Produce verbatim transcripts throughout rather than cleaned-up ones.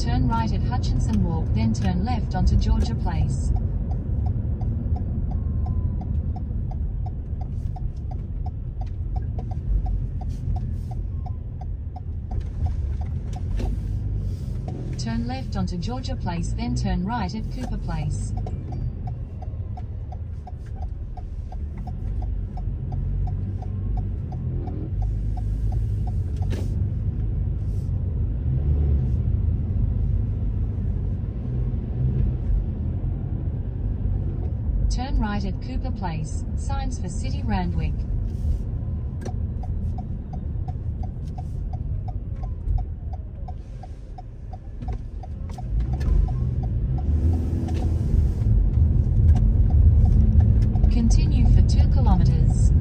turn right at Hutchinson Walk, then turn left onto Georgia Place. Turn left onto Georgia Place, then turn right at Cooper Place. Turn right at Cooper Place, signs for City Randwick. Continue for two kilometers.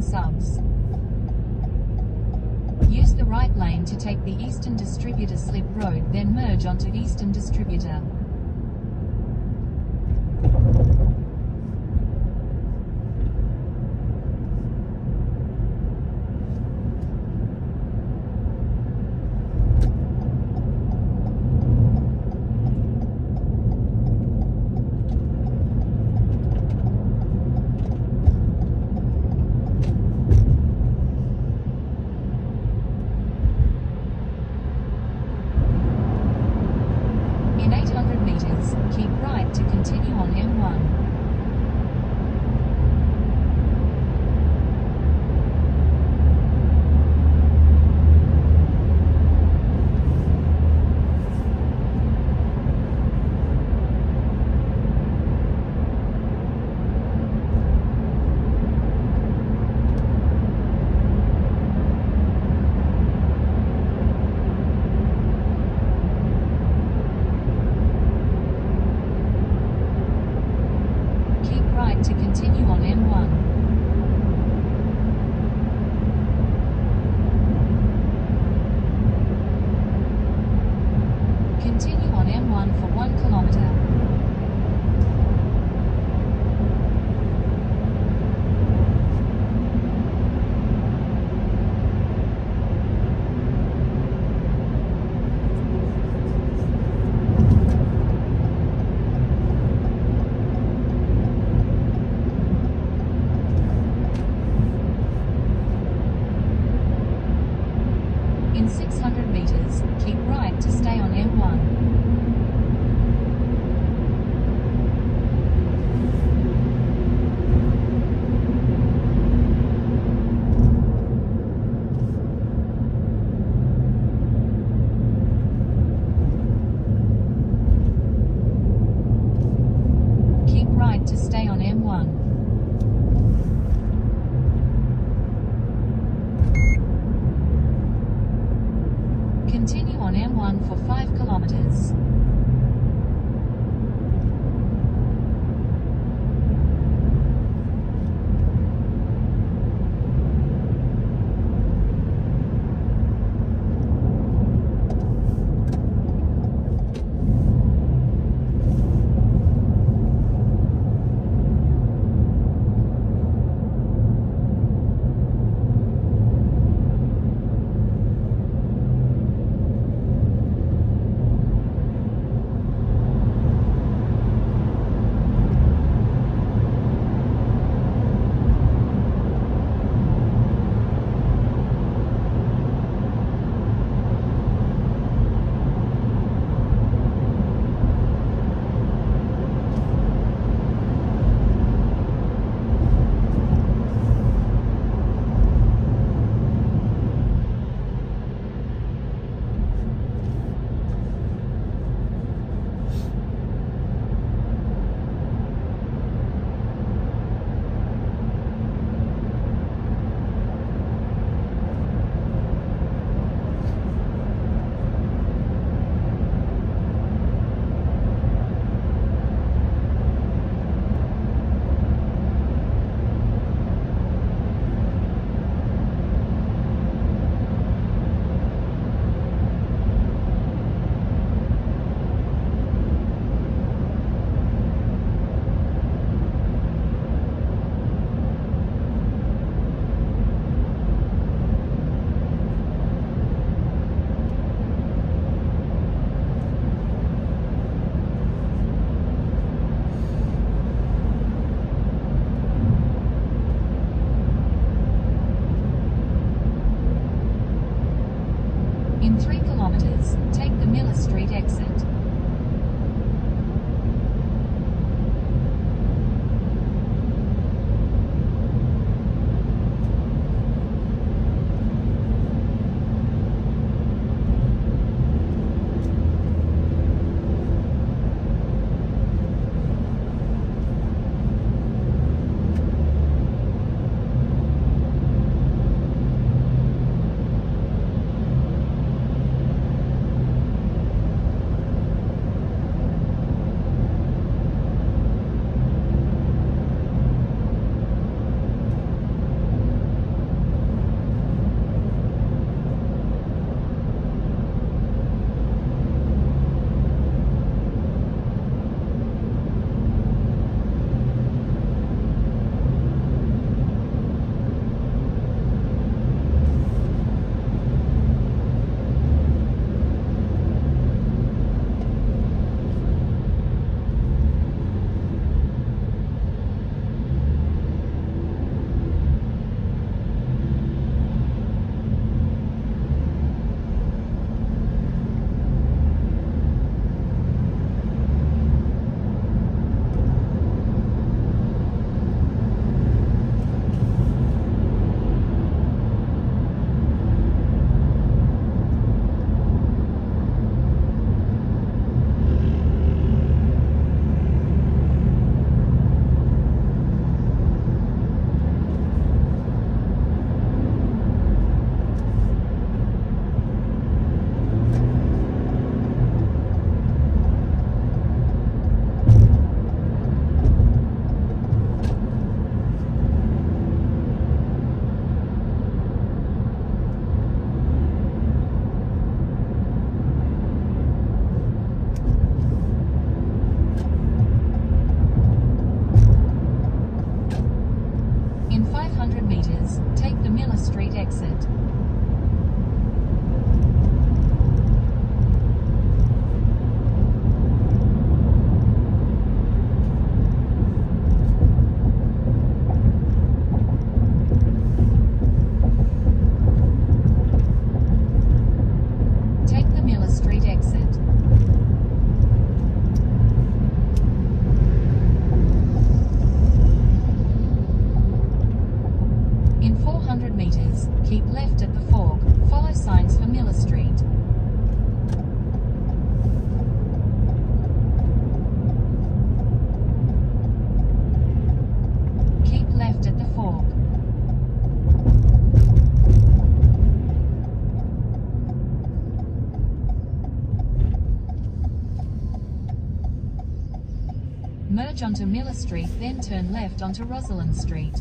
Subs. Use the right lane to take the Eastern Distributor slip road, then merge onto Eastern Distributor. in eight hundred meters, keep right to continue on M one. To continue on M one. In six hundred meters, keep right to stay on M one. Merge onto Miller Street, then turn left onto Rosalind Street.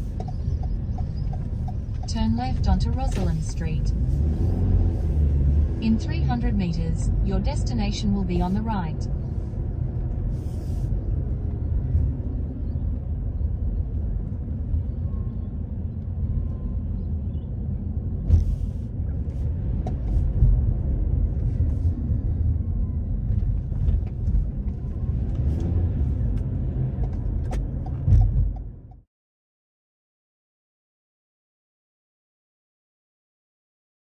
Turn left onto Rosalind Street. In three hundred meters, your destination will be on the right.